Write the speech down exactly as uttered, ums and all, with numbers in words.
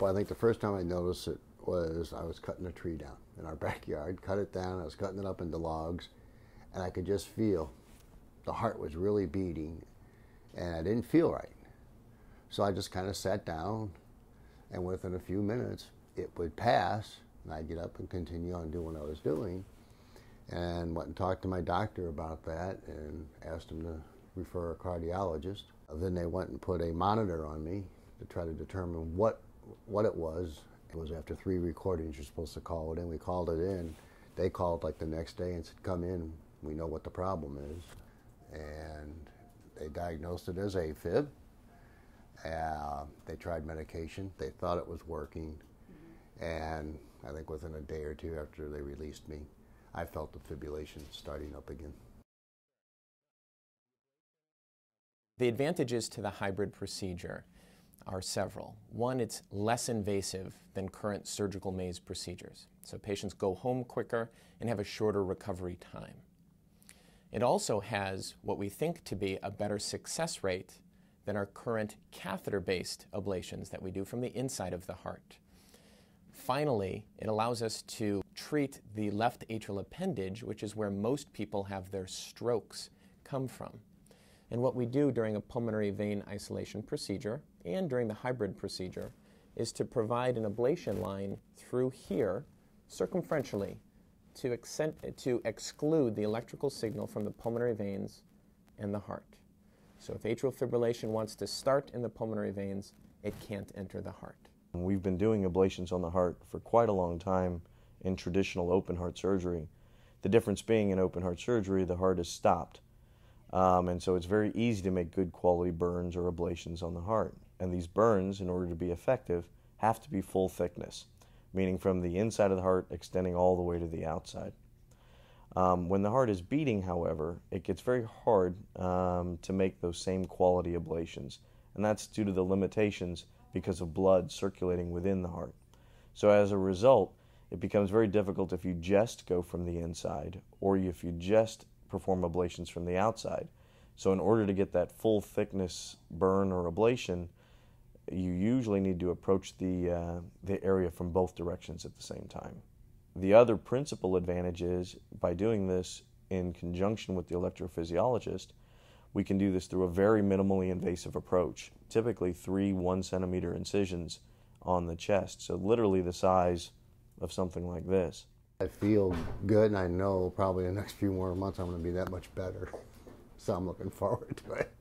Well, I think the first time I noticed it was I was cutting a tree down in our backyard, cut it down, I was cutting it up into logs, and I could just feel the heart was really beating, and I didn't feel right. So I just kind of sat down, and within a few minutes, it would pass, and I'd get up and continue on doing what I was doing, and went and talked to my doctor about that, and asked him to refer a cardiologist. Then they went and put a monitor on me to try to determine what what it was. It was after three recordings, you're supposed to call it in. We called it in. They called like the next day and said, come in, we know what the problem is. And they diagnosed it as AFib. Uh, they tried medication. They thought it was working. And I think within a day or two after they released me, I felt the fibrillation starting up again. The advantages to the hybrid procedure are several. One, it's less invasive than current surgical maze procedures, so patients go home quicker and have a shorter recovery time. It also has what we think to be a better success rate than our current catheter-based ablations that we do from the inside of the heart. Finally, it allows us to treat the left atrial appendage, which is where most people have their strokes come from. And what we do during a pulmonary vein isolation procedure and during the hybrid procedure is to provide an ablation line through here, circumferentially, to, accent, to exclude the electrical signal from the pulmonary veins and the heart. So if atrial fibrillation wants to start in the pulmonary veins, it can't enter the heart. We've been doing ablations on the heart for quite a long time in traditional open heart surgery. The difference being in open heart surgery, the heart is stopped. Um, and so it's very easy to make good quality burns or ablations on the heart. And these burns, in order to be effective, have to be full thickness, meaning from the inside of the heart extending all the way to the outside. Um, when the heart is beating, however, it gets very hard um, to make those same quality ablations. And that's due to the limitations because of blood circulating within the heart. So as a result, it becomes very difficult if you just go from the inside or if you just perform ablations from the outside. So in order to get that full thickness burn or ablation, you usually need to approach the, uh, the area from both directions at the same time. The other principal advantage is by doing this in conjunction with the electrophysiologist, we can do this through a very minimally invasive approach, typically three one centimeter incisions on the chest, so literally the size of something like this. I feel good, and I know probably in the next few more months I'm going to be that much better, so I'm looking forward to it.